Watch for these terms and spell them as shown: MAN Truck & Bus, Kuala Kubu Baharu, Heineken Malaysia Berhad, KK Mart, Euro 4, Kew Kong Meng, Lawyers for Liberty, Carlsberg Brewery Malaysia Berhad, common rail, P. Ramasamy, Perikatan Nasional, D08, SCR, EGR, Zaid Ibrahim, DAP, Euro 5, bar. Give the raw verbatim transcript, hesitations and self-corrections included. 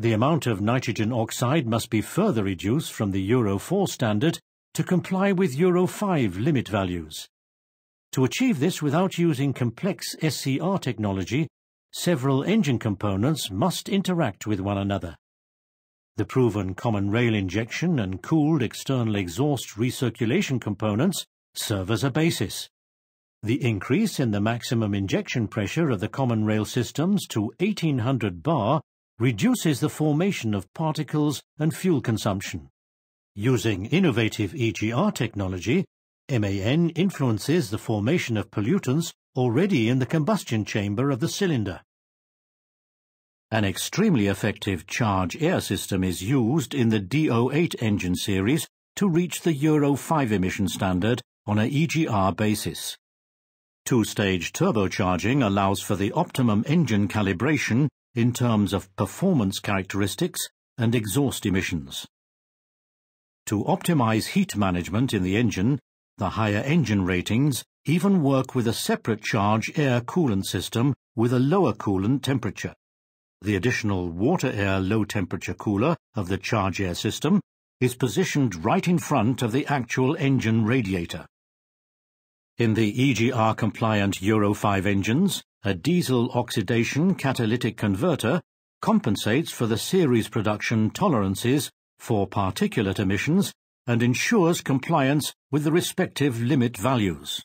The amount of nitrogen oxide must be further reduced from the Euro four standard to comply with Euro five limit values. To achieve this without using complex S C R technology, several engine components must interact with one another. The proven common rail injection and cooled external exhaust recirculation components serve as a basis. The increase in the maximum injection pressure of the common rail systems to eighteen hundred bar reduces the formation of particles and fuel consumption. Using innovative E G R technology, MAN influences the formation of pollutants already in the combustion chamber of the cylinder. An extremely effective charge air system is used in the D zero eight engine series to reach the Euro five emission standard on an E G R basis. Two-stage turbocharging allows for the optimum engine calibration in terms of performance characteristics and exhaust emissions. To optimize heat management in the engine, the higher engine ratings even work with a separate charge air coolant system with a lower coolant temperature. The additional water-air low-temperature cooler of the charge air system is positioned right in front of the actual engine radiator. In the E G R-compliant Euro five engines, a diesel oxidation catalytic converter compensates for the series production tolerances for particulate emissions and ensures compliance with the respective limit values.